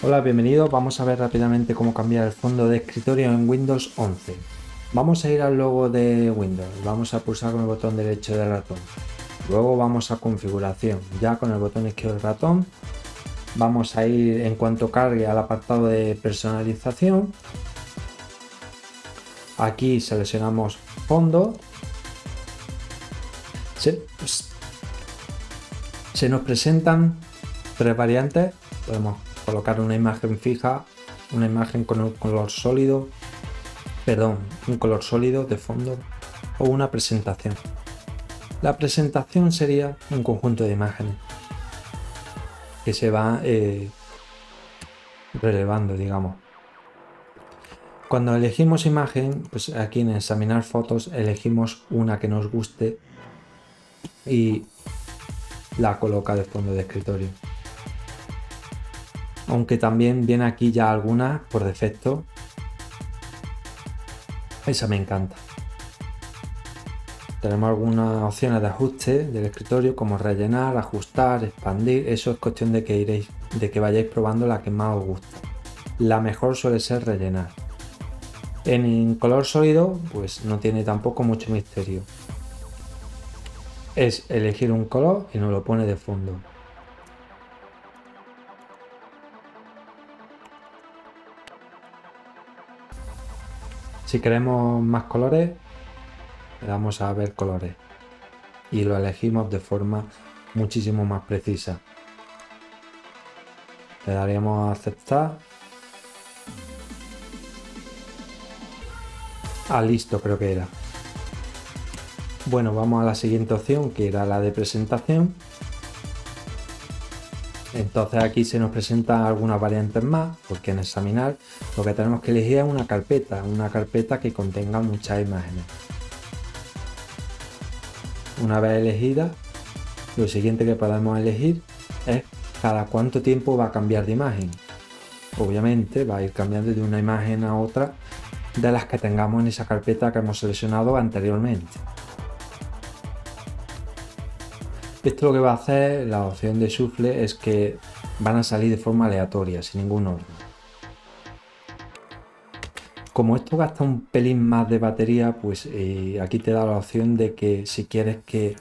Hola, bienvenido. Vamos a ver rápidamente cómo cambiar el fondo de escritorio en Windows 11. Vamos a ir al logo de Windows, vamos a pulsar con el botón derecho del ratón. Luego vamos a configuración, ya con el botón izquierdo del ratón. Vamos a ir en cuanto cargue al apartado de personalización. Aquí seleccionamos fondo. Se nos presentan tres variantes. Podemos colocar una imagen fija, una imagen con un color sólido, de fondo o una presentación. La presentación sería un conjunto de imágenes que se va relevando, digamos. Cuando elegimos imagen, pues aquí en examinar fotos elegimos una que nos guste y la coloca de fondo de escritorio. Aunque también viene aquí ya alguna por defecto. Esa me encanta. Tenemos algunas opciones de ajuste del escritorio, como rellenar, ajustar, expandir. Eso es cuestión de que vayáis probando la que más os gusta. La mejor suele ser rellenar. En color sólido, pues no tiene tampoco mucho misterio. Es elegir un color y nos lo pone de fondo. Si queremos más colores, le damos a ver colores y lo elegimos de forma muchísimo más precisa. Le daríamos a aceptar. Ah, listo, creo que era. Bueno, vamos a la siguiente opción, que era la de presentación. Entonces aquí se nos presentan algunas variantes más, porque en examinar lo que tenemos que elegir es una carpeta que contenga muchas imágenes. Una vez elegida, lo siguiente que podemos elegir es cada cuánto tiempo va a cambiar de imagen. Obviamente va a ir cambiando de una imagen a otra de las que tengamos en esa carpeta que hemos seleccionado anteriormente. Esto lo que va a hacer la opción de shuffle es que van a salir de forma aleatoria, sin ningún orden. Como esto gasta un pelín más de batería, pues aquí te da la opción de que si quieres que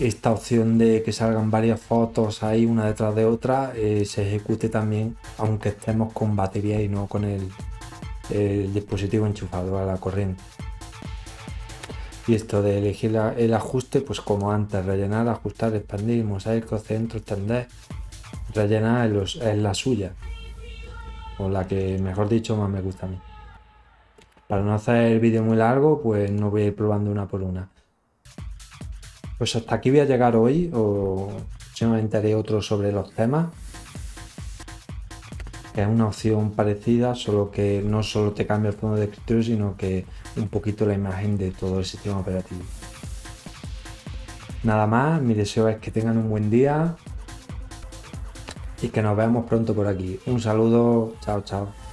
esta opción de que salgan varias fotos ahí una detrás de otra se ejecute también aunque estemos con batería y no con el dispositivo enchufado a la corriente. Y esto de elegir el ajuste, pues como antes, rellenar, ajustar, expandir, mosaico, centro, extender. Rellenar es la suya, o la que, mejor dicho, más me gusta a mí. Para no hacer el vídeo muy largo, pues no voy a ir probando una por una. Pues hasta aquí voy a llegar hoy, o seguramente haré otro sobre los temas. Es una opción parecida, solo que no solo te cambia el fondo de escritorio, sino que un poquito la imagen de todo el sistema operativo. Nada más, mi deseo es que tengan un buen día y que nos veamos pronto por aquí. Un saludo, chao, chao.